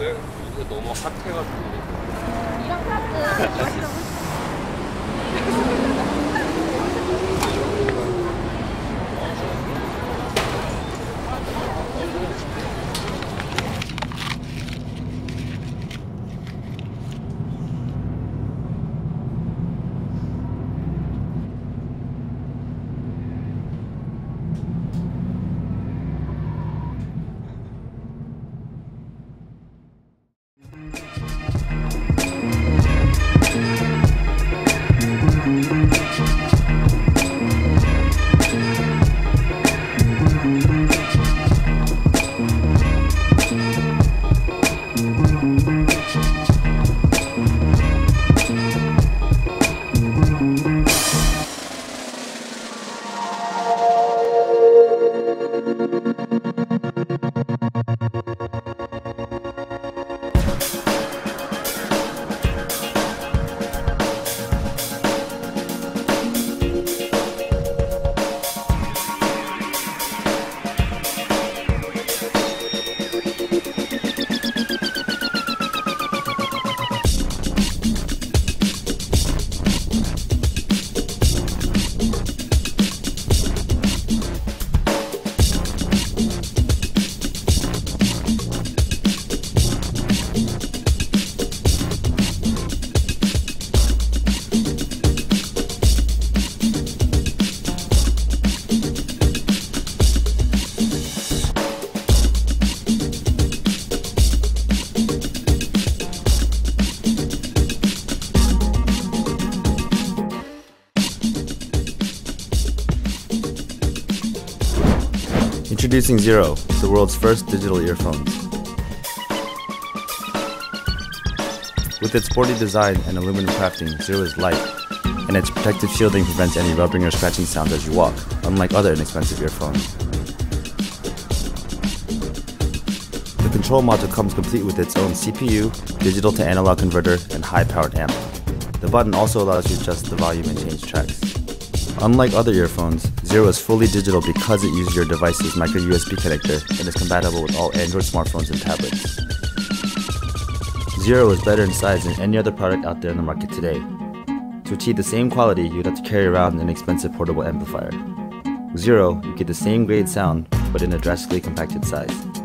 있는데 이게 너무 핫해가지고 이런 Introducing Z:ero, the world's first digital earphones. With its sporty design and aluminum crafting, Z:ero is light, and its protective shielding prevents any rubbing or scratching sounds as you walk, unlike other inexpensive earphones. The control module comes complete with its own CPU, digital to analog converter, and high-powered amp. The button also allows you to adjust the volume and change tracks. Unlike other earphones, Z:ero is fully digital because it uses your device's micro USB connector and is compatible with all Android smartphones and tablets. Z:ero is better in size than any other product out there in the market today. To achieve the same quality, you'd have to carry around an expensive portable amplifier. With Z:ero, you get the same great sound, but in a drastically compacted size.